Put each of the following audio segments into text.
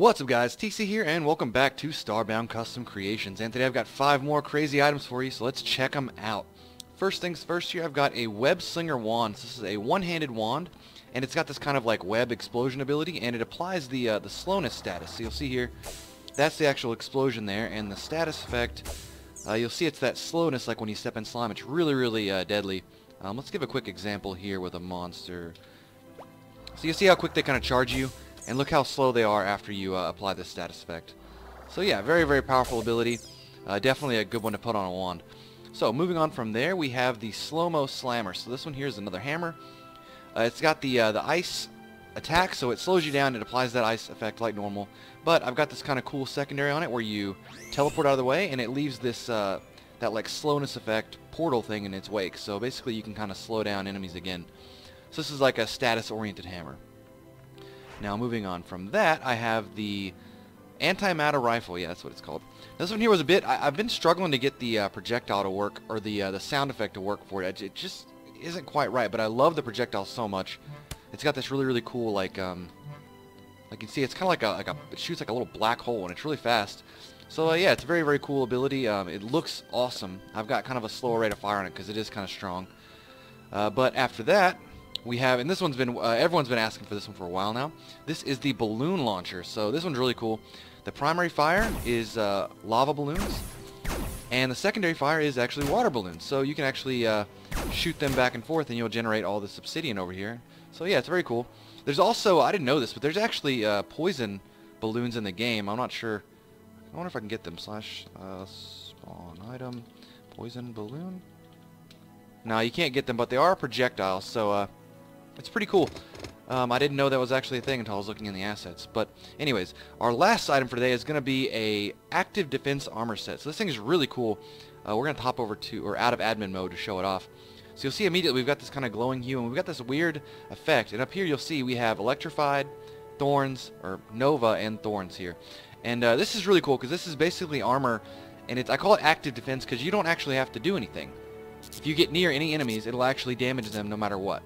What's up guys, TC here and welcome back to Starbound Custom Creations, and today I've got 5 more crazy items for you, so let's check them out. First things first here, I've got a Web Slinger Wand. This is a one-handed wand and it's got this kind of like web explosion ability, and it applies the slowness status. So you'll see here, that's the actual explosion there, and the status effect, you'll see it's that slowness like when you step in slime. It's really deadly. Let's give a quick example here with a monster. So you see how quick they kind of charge you, and look how slow they are after you apply this status effect. So yeah, very powerful ability. Definitely a good one to put on a wand. So moving on from there, we have the Slow-Mo Slammer. So this one here is another hammer. It's got the ice attack, so it slows you down. It applies that ice effect like normal. But I've got this kind of cool secondary on it where you teleport out of the way, and it leaves this that like slowness effect portal thing in its wake. So basically you can kind of slow down enemies again. So this is like a status-oriented hammer. Now moving on from that, I have the antimatter rifle. Yeah, that's what it's called. This one here was a bit... I've been struggling to get the projectile to work, or the sound effect to work for it. It just isn't quite right, but I love the projectile so much. It's got this really cool, like you can see, it's kind of like a... It shoots like a little black hole, and it's really fast. So yeah, it's a very cool ability. It looks awesome. I've got kind of a slower rate of fire on it because it is kind of strong. But after that... we have, and this one's been, everyone's been asking for this one for a while now. This is the balloon launcher. So this one's really cool. The primary fire is lava balloons, and the secondary fire is actually water balloons. So you can actually shoot them back and forth, and you'll generate all this obsidian over here. So yeah, it's very cool. There's also, I didn't know this, but there's actually poison balloons in the game. I'm not sure. I wonder if I can get them. Slash spawn item, poison balloon. No, you can't get them, but they are projectiles. So it's pretty cool. I didn't know that was actually a thing until I was looking in the assets. But anyways, our last item for today is going to be a Active Defense Armor set. So this thing is really cool. We're going to hop over to, or out of admin mode to show it off. So you'll see immediately we've got this kind of glowing hue, and we've got this weird effect. And up here you'll see we have electrified, thorns, or Nova and thorns here. And this is really cool because this is basically armor, and it's, I call it Active Defense because you don't actually have to do anything. If you get near any enemies, it'll actually damage them no matter what.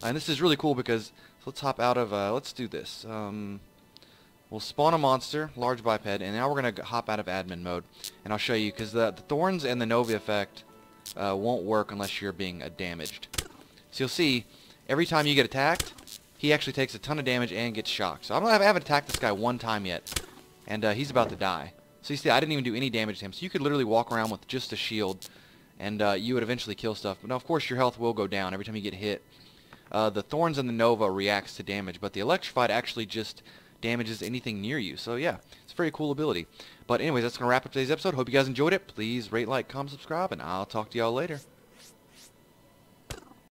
And this is really cool because, so let's hop out of, let's do this. We'll spawn a monster, large biped, and now we're going to hop out of admin mode. And I'll show you, because the thorns and the Nova effect won't work unless you're being damaged. So you'll see, every time you get attacked, he actually takes a ton of damage and gets shocked. So I haven't attacked this guy one time yet, and he's about to die. So you see, I didn't even do any damage to him. So you could literally walk around with just a shield, and you would eventually kill stuff. But now, of course, your health will go down every time you get hit. The thorns and the Nova reacts to damage, but the electrified actually just damages anything near you. So yeah, it's a very cool ability. But anyways, that's going to wrap up today's episode. Hope you guys enjoyed it. Please rate, like, comment, subscribe, and I'll talk to y'all later.